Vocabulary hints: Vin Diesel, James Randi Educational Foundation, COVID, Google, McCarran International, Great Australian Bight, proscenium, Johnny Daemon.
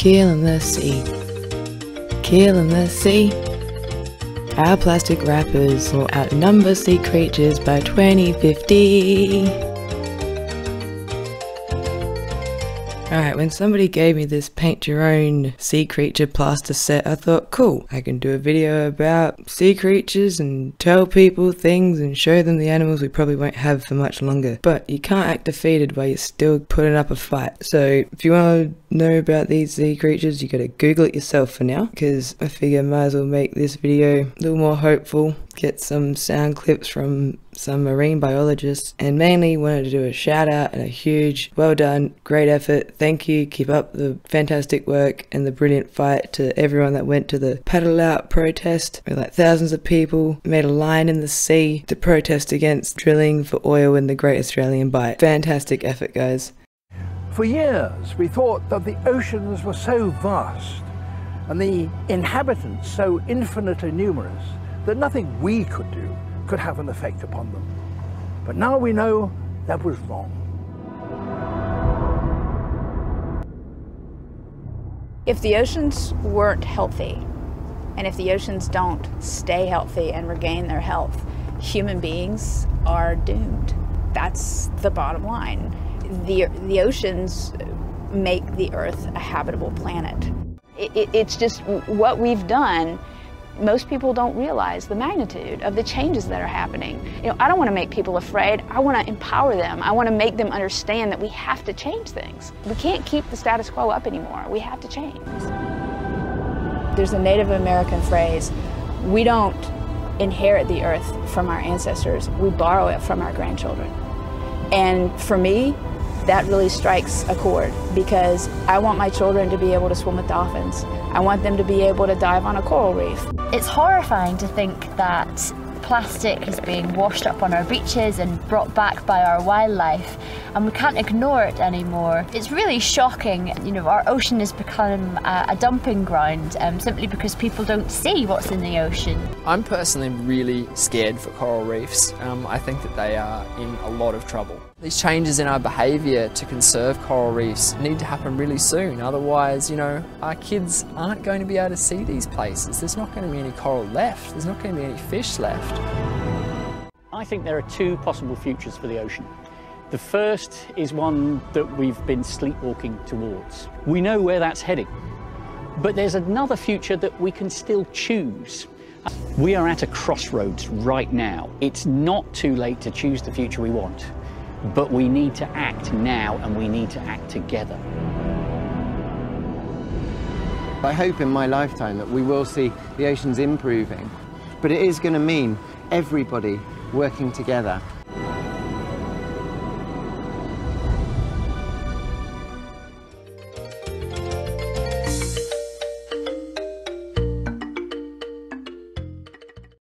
Keeling the sea, keeling the sea. Our plastic wrappers will outnumber sea creatures by 2050. Alright, when somebody gave me this paint your own sea creature plaster set, I thought, cool, I can do a video about sea creatures and tell people things and show them the animals we probably won't have for much longer. But you can't act defeated while you're still putting up a fight. So if you want to know about these sea creatures, you gotta Google it yourself for now, because I figure I might as well make this video a little more hopeful, get some sound clips from some marine biologists, and mainly wanted to do a shout out and a huge well done, great effort, thank you, keep up the fantastic work and the brilliant fight to everyone that went to the paddle out protest. With like thousands of people made a line in the sea to protest against drilling for oil in the Great Australian Bight. Fantastic effort, guys. For years we thought that the oceans were so vast and the inhabitants so infinitely numerous that nothing we could do could have an effect upon them. But now we know that was wrong. If the oceans weren't healthy, and if the oceans don't stay healthy and regain their health, human beings are doomed. That's the bottom line. The oceans make the Earth a habitable planet. It's just what we've done. Most people don't realize the magnitude of the changes that are happening. You know, I don't want to make people afraid. I want to empower them. I want to make them understand that we have to change things. We can't keep the status quo up anymore. We have to change. There's a Native American phrase, we don't inherit the earth from our ancestors. We borrow it from our grandchildren. And for me, that really strikes a chord, because I want my children to be able to swim with dolphins. I want them to be able to dive on a coral reef. It's horrifying to think that plastic is being washed up on our beaches and brought back by our wildlife, and we can't ignore it anymore. It's really shocking. You know, our ocean has become a dumping ground simply because people don't see what's in the ocean. I'm personally really scared for coral reefs. I think that they are in a lot of trouble. These changes in our behaviour to conserve coral reefs need to happen really soon, otherwise, you know, our kids aren't going to be able to see these places. There's not going to be any coral left, there's not going to be any fish left. I think there are two possible futures for the ocean. The first is one that we've been sleepwalking towards. We know where that's heading, but there's another future that we can still choose. We are at a crossroads right now. It's not too late to choose the future we want. But we need to act now, and we need to act together. I hope in my lifetime that we will see the oceans improving, but it is going to mean everybody working together.